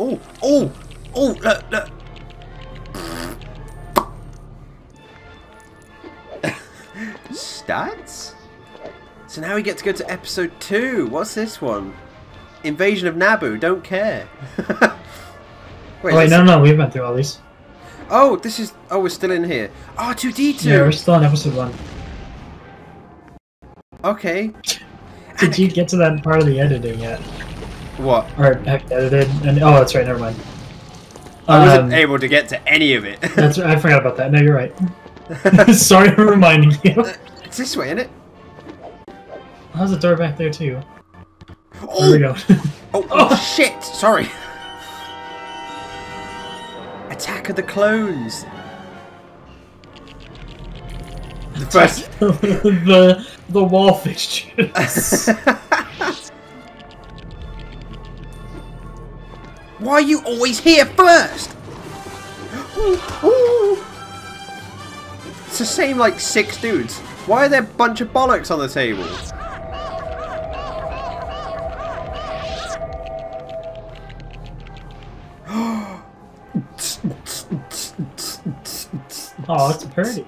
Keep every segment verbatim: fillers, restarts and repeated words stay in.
Oh, oh, oh, look, look. Stats? So now we get to go to episode two. What's this one? Invasion of Naboo, don't care. Wait, oh, wait no, no, we've been through all these. Oh, this is... Oh, we're still in here. R two D two! Yeah, we're still in episode one. Okay. Did Anakin... you get to that part of the editing yet? What? Or, heck, edited... And, oh, that's right, never mind. I wasn't um, able to get to any of it. That's right, I forgot about that. No, you're right. Sorry for reminding you. It's this way, isn't it? How's the door back there, too? Oh! There we go. oh, oh, shit! Sorry. Attack of the Clones. The first the the wall fixtures. Why are you always here first? Ooh, ooh. It's the same like six dudes. Why are there a bunch of bollocks on the table? Oh, it's pretty.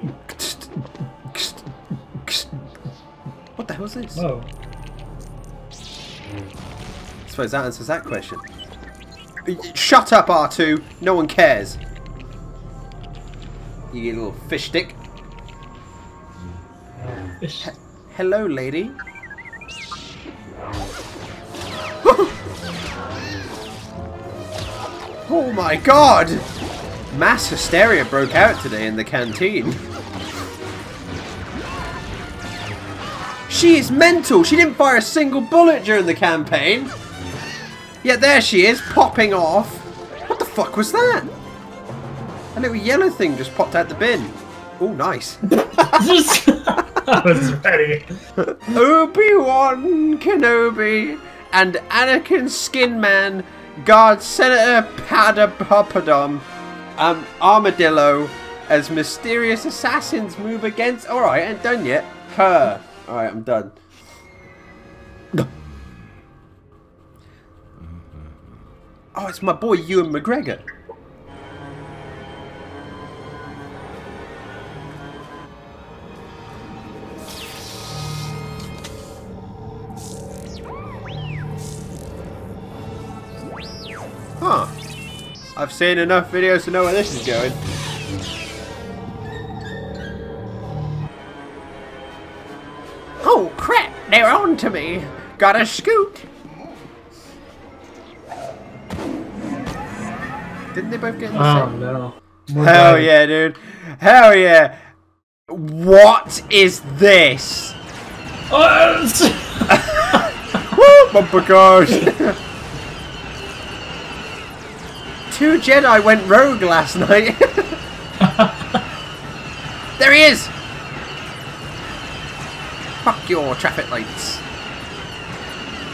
What the hell is this? Whoa. I suppose that answers that question. Shut up, R two. No one cares. You little fish stick. Fish. H Hello, lady. Oh my god! Mass hysteria broke out today in the canteen. She is mental! She didn't fire a single bullet during the campaign! Yet there she is, popping off! What the fuck was that? A little yellow thing just popped out the bin. Oh, nice. I was ready. Obi-Wan Kenobi and Anakin Skin Man guard Senator Padapadom. Um, Armadillo as mysterious assassins move against... Alright, I ain't done yet. Her. Alright, I'm done. No. Oh, it's my boy Ewan McGregor. Huh. I've seen enough videos to know where this is going. Oh crap! They're on to me! Gotta scoot! Didn't they both get in the same? Oh no. Hell yeah, dude. Hell yeah! What is this? Oh my gosh! Two Jedi went rogue last night. There he is! Fuck your traffic lights.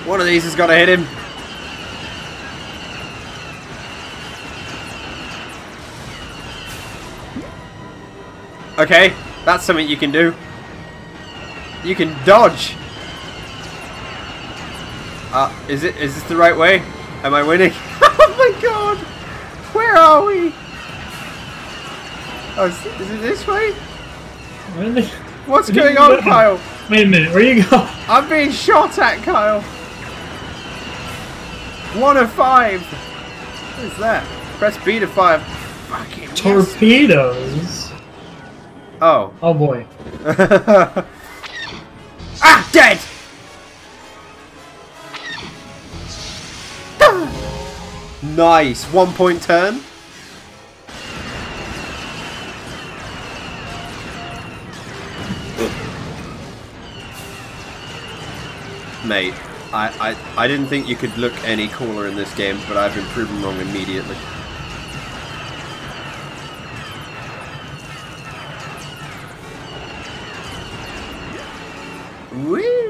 One of these has got to hit him. Okay, that's something you can do. You can dodge. Uh, is it? Is this the right way? Am I winning? Oh my god! Where are we? Oh, is, is it this way? Really? What's did going on, know? Kyle? Wait a minute, where you go? I'm being shot at, Kyle. One of five. What is that? Press B to fire. Fucking torpedoes. Yes. Oh. Oh boy. Ah, dead. Nice! One point turn. Mate, I, I, I didn't think you could look any cooler in this game, but I've been proven wrong immediately. Woo!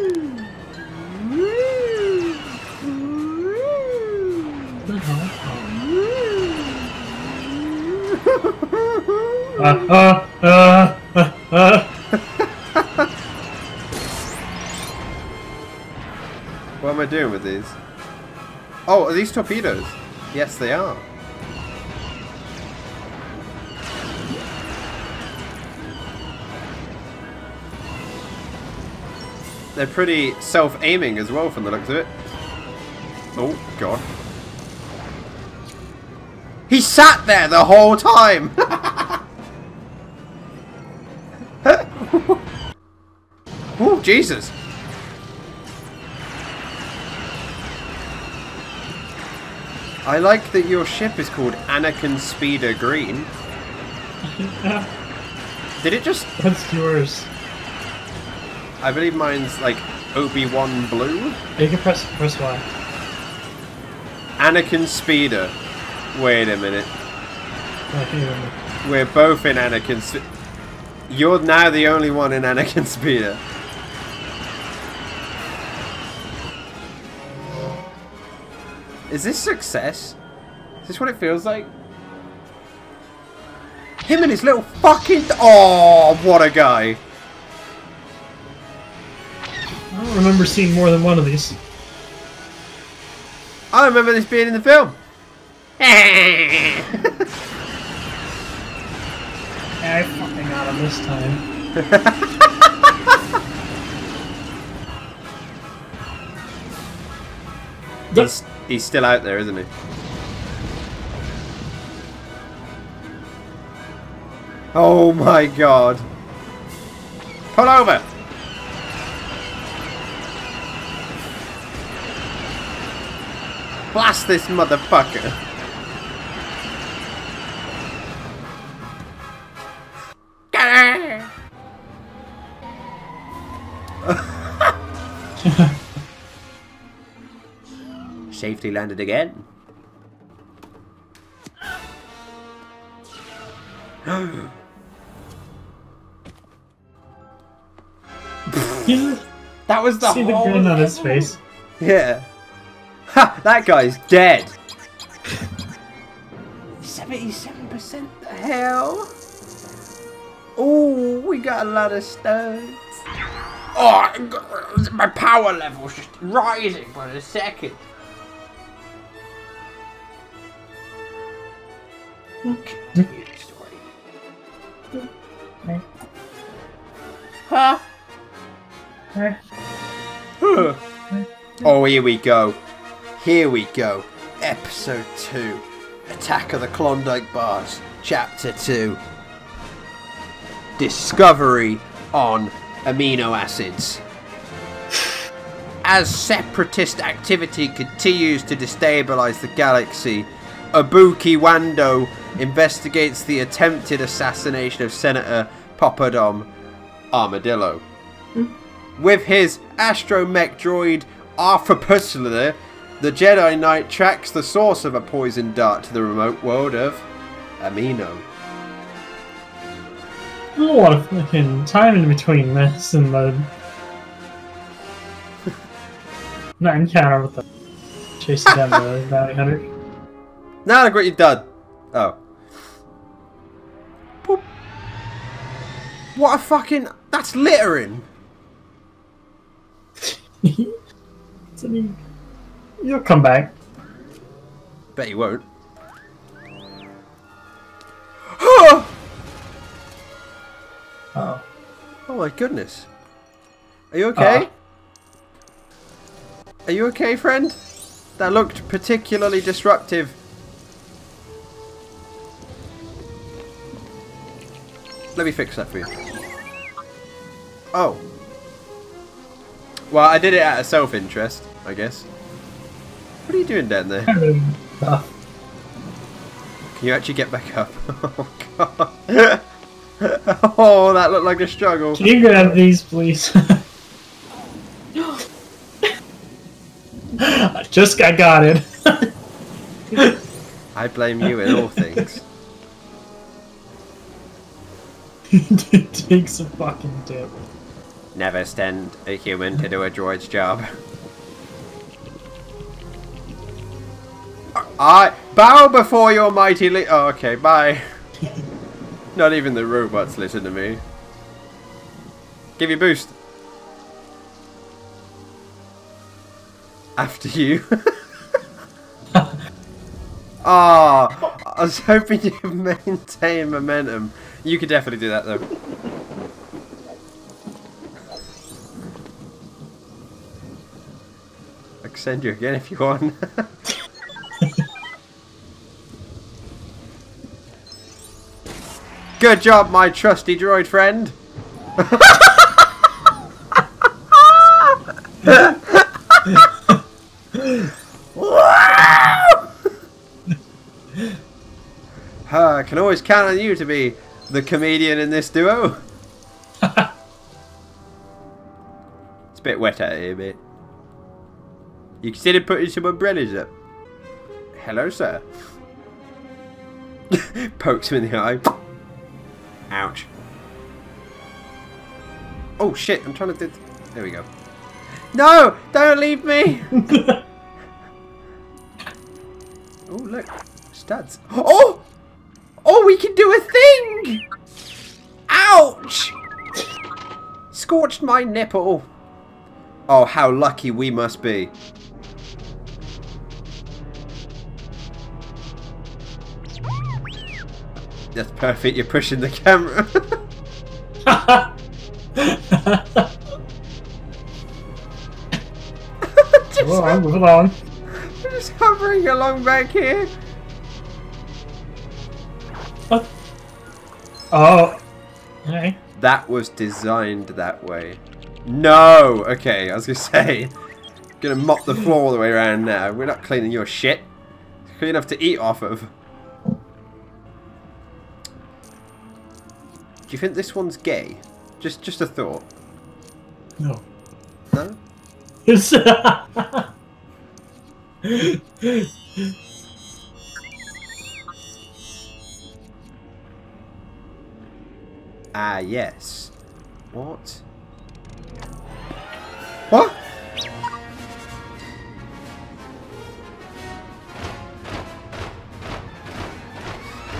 Uh, uh, uh, uh. What am I doing with these? Oh, are these torpedoes? Yes, they are. They're pretty self-aiming as well, from the looks of it. Oh, God. He sat there the whole time! Oh, Jesus. I like that your ship is called Anakin Speeder Green. Did it just... That's yours. I believe mine's like Obi-Wan Blue. You can press, press Y. Anakin Speeder. Wait a minute. We're both in Anakin Speeder. You're now the only one in Anakin Speeder. Is this success? Is this what it feels like? Him and his little fucking... Oh, what a guy. I don't remember seeing more than one of these. I remember this being in the film. I fucking got him this time. He's, he's still out there, isn't he? Oh my God. Pull over! Blast this motherfucker! Safely landed again. That was the See whole the grin on his face. Yeah. Ha! That guy's dead. Seventy-seven percent. The hell! Oh, we got a lot of stones. Oh, my power level's just rising by the second. Weird story. Huh? Oh, here we go. Here we go. Episode two. Attack of the Klondike Bars. Chapter two. Discovery on amino acids. As separatist activity continues to destabilize the galaxy, Ibuki Wando investigates the attempted assassination of Senator Poppadom Armadillo. Mm. With his astromech droid Arthapusler, the Jedi Knight tracks the source of a poison dart to the remote world of Amino. A lot of fucking time in between this and the that encounter with the chasing down the bounty hunter. Now look what you've done. Oh. Boop. What a fucking... That's littering. You'll come back. Bet you won't. Oh! Oh my goodness. Are you okay? Uh. Are you okay, friend? That looked particularly disruptive. Let me fix that for you. Oh. Well, I did it out of self-interest, I guess. What are you doing down there? Can you actually get back up? Oh, God. Oh, that looked like a struggle. Can you grab these, please? I just got, got it. I blame you in all things. It takes a fucking dip. Never send a human to do a droid's job. I bow before your mighty le- oh, okay, bye. Not even the robots listen to me. Give you a boost. After you. Ah, oh, I was hoping you'd maintain momentum. You could definitely do that though. I can send you again if you want. Good job, my trusty droid friend. I can always count on you to be the comedian in this duo. It's a bit wet out here, mate. You considered putting some umbrellas up? Hello, sir. Pokes him in the eye. Ouch. Oh, shit. I'm trying to... Th there we go. No! Don't leave me! Oh, look. Studs. Oh! Oh, we can do a thing! Ouch! Scorched my nipple. Oh, how lucky we must be. That's perfect, you're pushing the camera. Well, I'm moving along. We're just hovering along back here. What? Oh. Okay. That was designed that way. No! Okay, I was gonna say. Gonna mop the floor all the way around now. We're not cleaning your shit. It's clean enough to eat off of. Do you think this one's gay? Just just a thought. No. No? Ah, yes. What? What?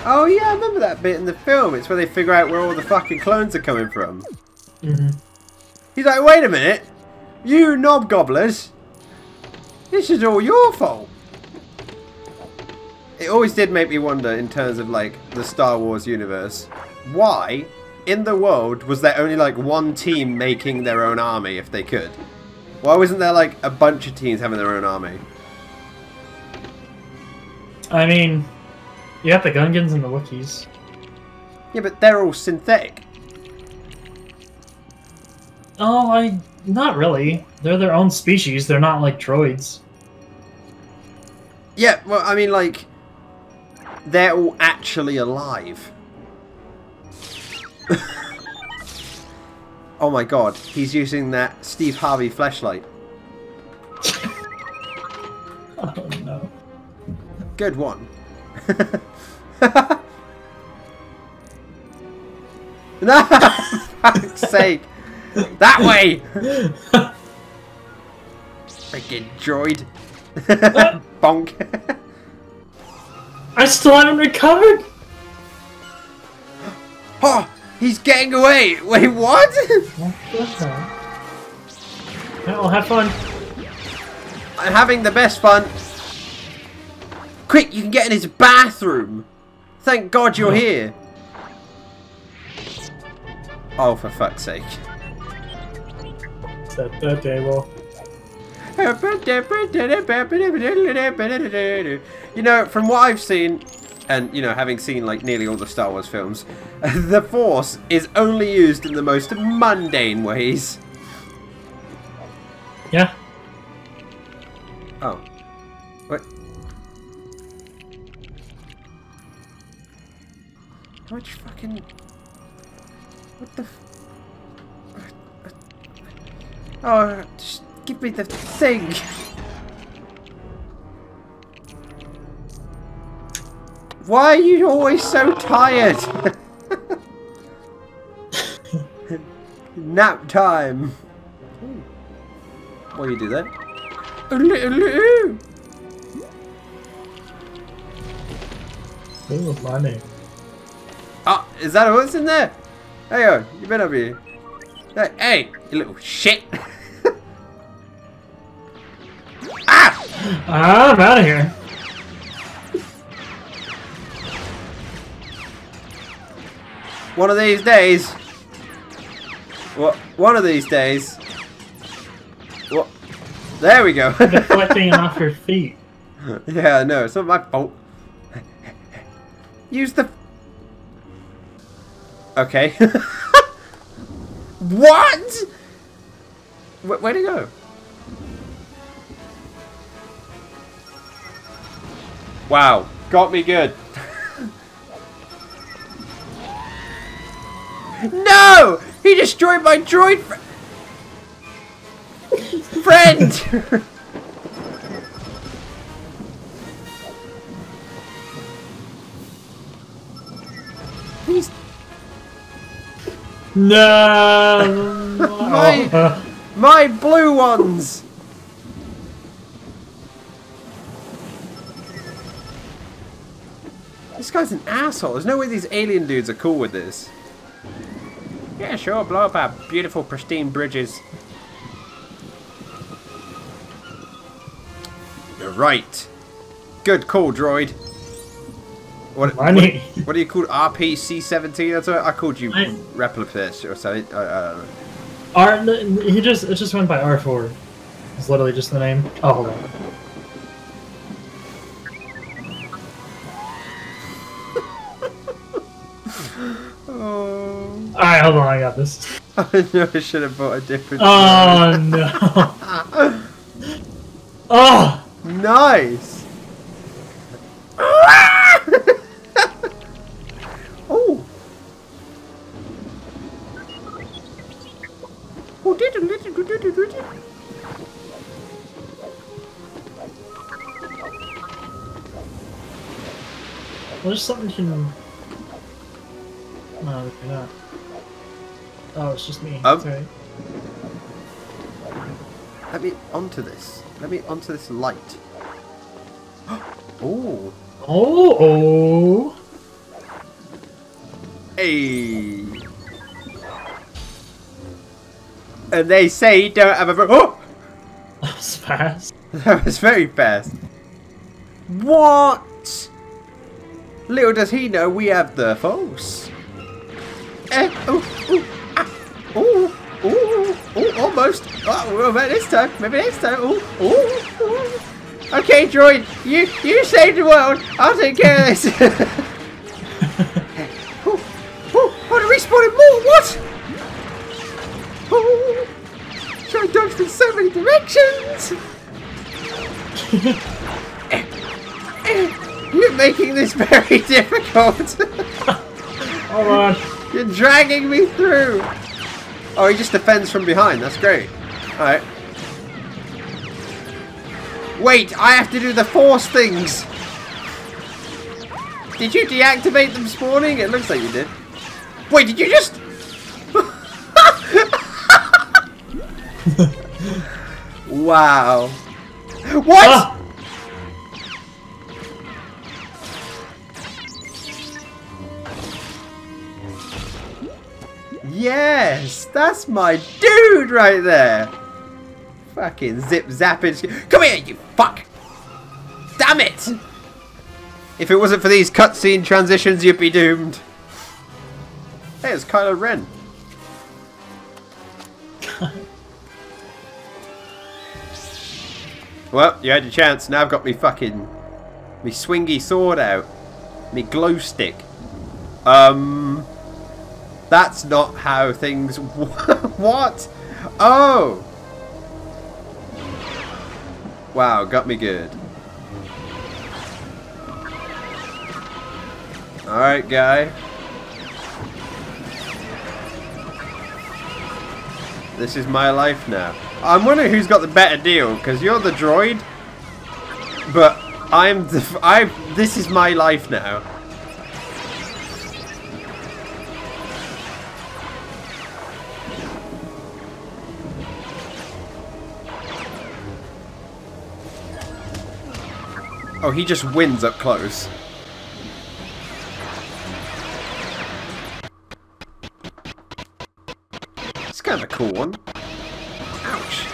Oh, yeah, I remember that bit in the film. It's where they figure out where all the fucking clones are coming from. Mm-hmm. He's like, wait a minute. You knob gobblers. This is all your fault. It always did make me wonder in terms of, like, the Star Wars universe. Why... in the world, was there only like one team making their own army if they could? Why wasn't there like a bunch of teams having their own army? I mean, you have the Gungans and the Wookiees. Yeah, but they're all synthetic. Oh, I... not really. They're their own species, they're not like droids. Yeah, well, I mean like... they're all actually alive. Oh my god, he's using that Steve Harvey flashlight. Oh no. Good one. No! For fuck's sake! That way! Freaking droid. Bonk. I still haven't recovered! Oh! He's getting away! Wait, what? Well, have fun. I'm having the best fun. Quick, you can get in his bathroom. Thank God you're here. Oh, for fuck's sake. It's that third table. You know, from what I've seen... and, you know, having seen, like, nearly all the Star Wars films, the Force is only used in the most mundane ways. Yeah. Oh. What? How much fucking... what the... F oh, just give me the thing! Why are you always so tired? Nap time. What do you do then? Ooh, funny. Ah, oh, is that what's in there? Hey, on, you better be. Hey, hey, you little shit. Ah! Ah, I'm out of here. One of these days. What? One of these days. What? There we go. Deflecting off her feet. Yeah, no, it's not my fault. Use the. Okay. What? Where, where'd it go? Wow, got me good. No! He destroyed my droid fr friend! He's... No! my, my blue ones! This guy's an asshole. There's no way these alien dudes are cool with this. Yeah, sure, blow up our beautiful, pristine bridges. You're right. Good call, droid. What, what, what are you called? R P C seventeen? That's what I called you. Replifish or something. Uh, I don't know. R, he just, it just went by R four. It's literally just the name. Oh, hold on. Alright, hold on, I got this. I knew I should have bought a different Oh, shirt. No. Oh! Nice! Oh! Oh, did it, did it, did it, did it. Well, there's something to... No, they're not. Oh, it's just me. Um, Sorry. Let me onto this. Let me onto this light. Oh. Oh. Oh. Hey. And they say you don't have a. Oh. That was fast. That was very fast. What? Little does he know we have the force. Eh. Oh. Oh. Ooh, ooh, ooh, almost. Oh, about this time, maybe next time. Ooh, ooh, ooh. Okay, droid, you you saved the world. I'll take care of this. Ooh, ooh, oh, they respawned more. What? Oh, trying to dodge from so many directions. eh, eh, you're making this very difficult. Hold on, you're dragging me through. Oh, he just defends from behind. That's great. Alright. Wait, I have to do the force things. Did you deactivate them spawning? It looks like you did. Wait, did you just... Wow. What? Ah. Yes, that's my dude right there. Fucking zip zapping. Come here, you fuck! Damn it! If it wasn't for these cutscene transitions, you'd be doomed. Hey, it's Kylo Ren. Well, you had your chance. Now I've got me fucking me swingy sword out, me glow stick. Um. That's not how things... What? Oh! Wow, got me good. Alright, guy. This is my life now. I'm wondering who's got the better deal, because you're the droid, but I'm the... I. This is my life now. Oh, he just wins up close. It's kind of a cool one. Ouch.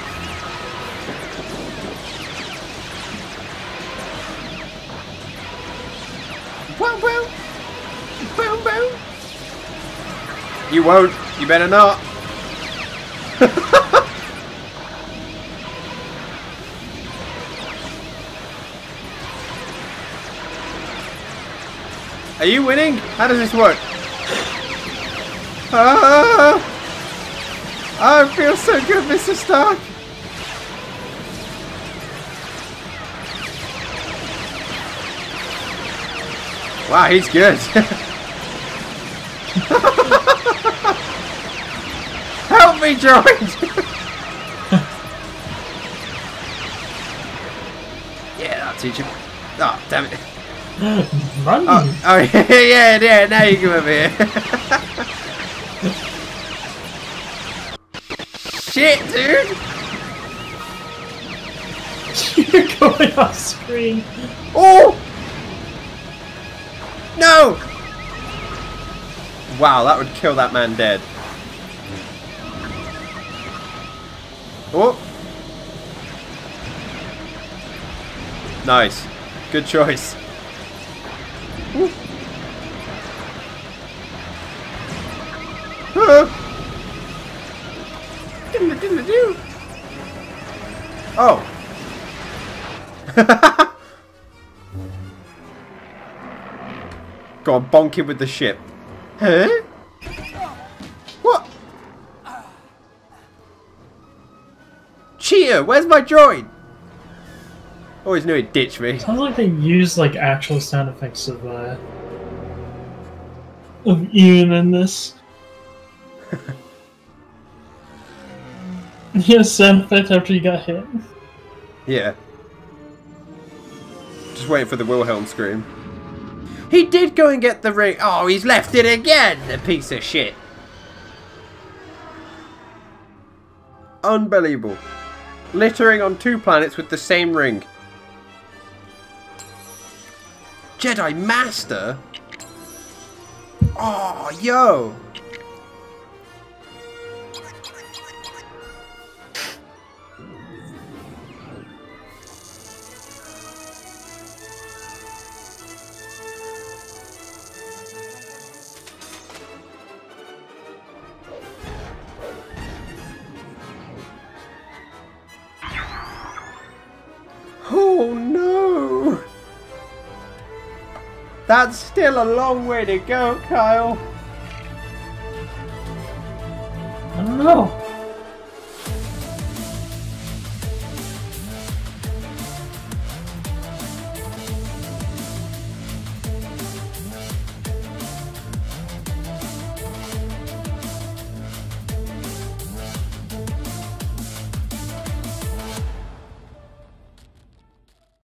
Wow, wow. Bow, bow. You won't. You better not. Are you winning? How does this work? Ah, I feel so good, Mister Stark. Wow, he's good. Help me, droid! Yeah, that'll teach him. Oh, damn it. Run. Oh, oh yeah, yeah, now you come over here. Shit, dude! You're going off screen. Oh! No! Wow, that would kill that man dead. Oh! Nice. Good choice. Ooh. Oh! Go on, bonk him with the ship. Huh? What? Cheater, where's my droid? Always knew he'd ditch me. Sounds like they used like actual sound effects of uh, of Ewan in this. He has sound effects after he got hit. Yeah. Just waiting for the Wilhelm scream. He did go and get the ring. Oh, he's left it again. A piece of shit. Unbelievable. Littering on two planets with the same ring. Jedi Master? Oh, yo! Oh no! That's still a long way to go, Kyle. I don't know.